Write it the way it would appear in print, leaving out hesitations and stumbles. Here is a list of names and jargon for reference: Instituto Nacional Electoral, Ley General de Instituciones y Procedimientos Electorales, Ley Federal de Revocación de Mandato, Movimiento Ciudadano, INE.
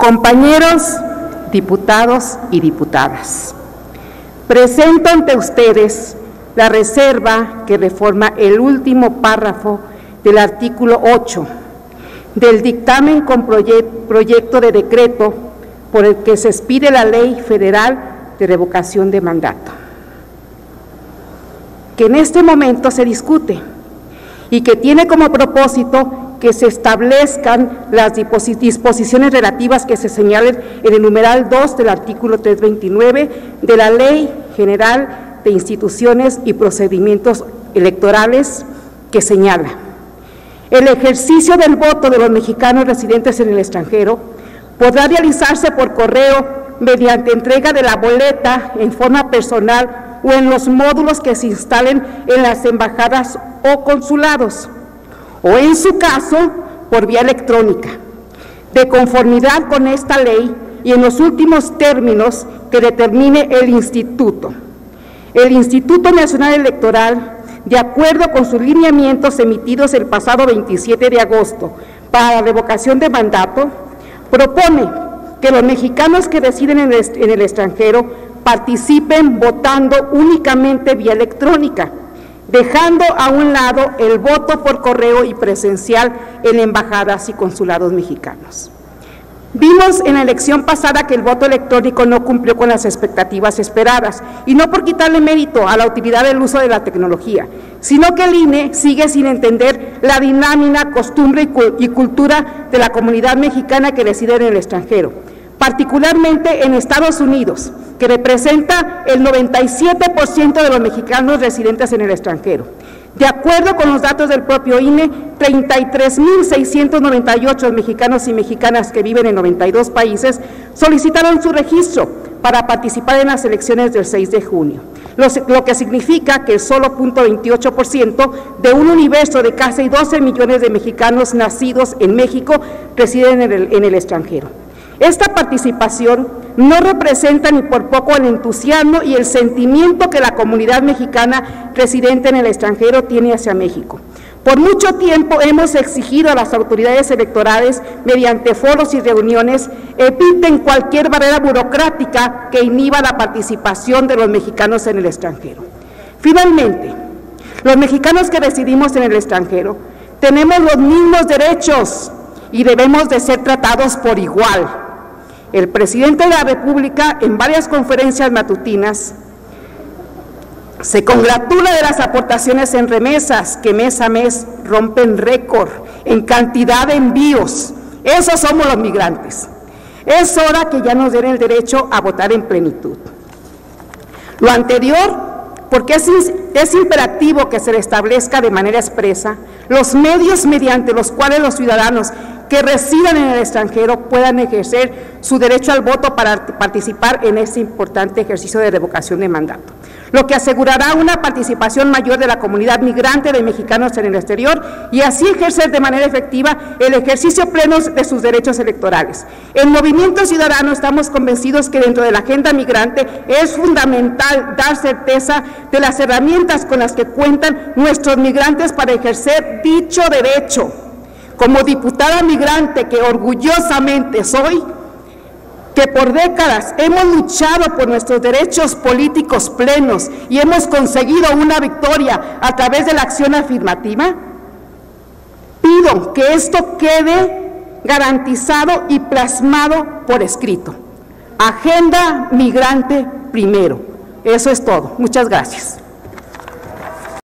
compañeros diputados y diputadas, presento ante ustedes la reserva que reforma el último párrafo del artículo 8 del dictamen con proyecto de decreto por el que se expide la Ley Federal de Revocación de Mandato, que en este momento se discute y que tiene como propósito que se establezcan las disposiciones relativas que se señalen en el numeral 2 del artículo 329 de la Ley General de Instituciones y Procedimientos Electorales, que señala: el ejercicio del voto de los mexicanos residentes en el extranjero podrá realizarse por correo mediante entrega de la boleta en forma personal o en los módulos que se instalen en las embajadas o consulados, o en su caso, por vía electrónica, de conformidad con esta ley y en los últimos términos que determine el Instituto. El Instituto Nacional Electoral, de acuerdo con sus lineamientos emitidos el pasado 27 de agosto para la revocación de mandato, propone que los mexicanos que residen en el extranjero participen votando únicamente vía electrónica, dejando a un lado el voto por correo y presencial en embajadas y consulados mexicanos. Vimos en la elección pasada que el voto electrónico no cumplió con las expectativas esperadas, y no por quitarle mérito a la utilidad del uso de la tecnología, sino que el INE sigue sin entender la dinámica, costumbre y cultura de la comunidad mexicana que reside en el extranjero, particularmente en Estados Unidos, que representa el 97% de los mexicanos residentes en el extranjero. De acuerdo con los datos del propio INE, 33,698 mexicanos y mexicanas que viven en 92 países solicitaron su registro para participar en las elecciones del 6 de junio, lo que significa que solo 0.28% de un universo de casi 12 millones de mexicanos nacidos en México residen en el extranjero. Esta participación no representa ni por poco el entusiasmo y el sentimiento que la comunidad mexicana residente en el extranjero tiene hacia México. Por mucho tiempo hemos exigido a las autoridades electorales, mediante foros y reuniones, eviten cualquier barrera burocrática que inhiba la participación de los mexicanos en el extranjero. Finalmente, los mexicanos que residimos en el extranjero tenemos los mismos derechos y debemos de ser tratados por igual. El presidente de la República, en varias conferencias matutinas, se congratula de las aportaciones en remesas, que mes a mes rompen récord en cantidad de envíos. Esos somos los migrantes. Es hora que ya nos den el derecho a votar en plenitud. Lo anterior, porque es imperativo que se restablezca de manera expresa los medios mediante los cuales los ciudadanos que residan en el extranjero puedan ejercer su derecho al voto para participar en este importante ejercicio de revocación de mandato, lo que asegurará una participación mayor de la comunidad migrante de mexicanos en el exterior y así ejercer de manera efectiva el ejercicio pleno de sus derechos electorales. En Movimiento Ciudadano estamos convencidos que dentro de la agenda migrante es fundamental dar certeza de las herramientas con las que cuentan nuestros migrantes para ejercer dicho derecho. Como diputada migrante que orgullosamente soy, que por décadas hemos luchado por nuestros derechos políticos plenos y hemos conseguido una victoria a través de la acción afirmativa, pido que esto quede garantizado y plasmado por escrito. Agenda migrante primero. Eso es todo. Muchas gracias.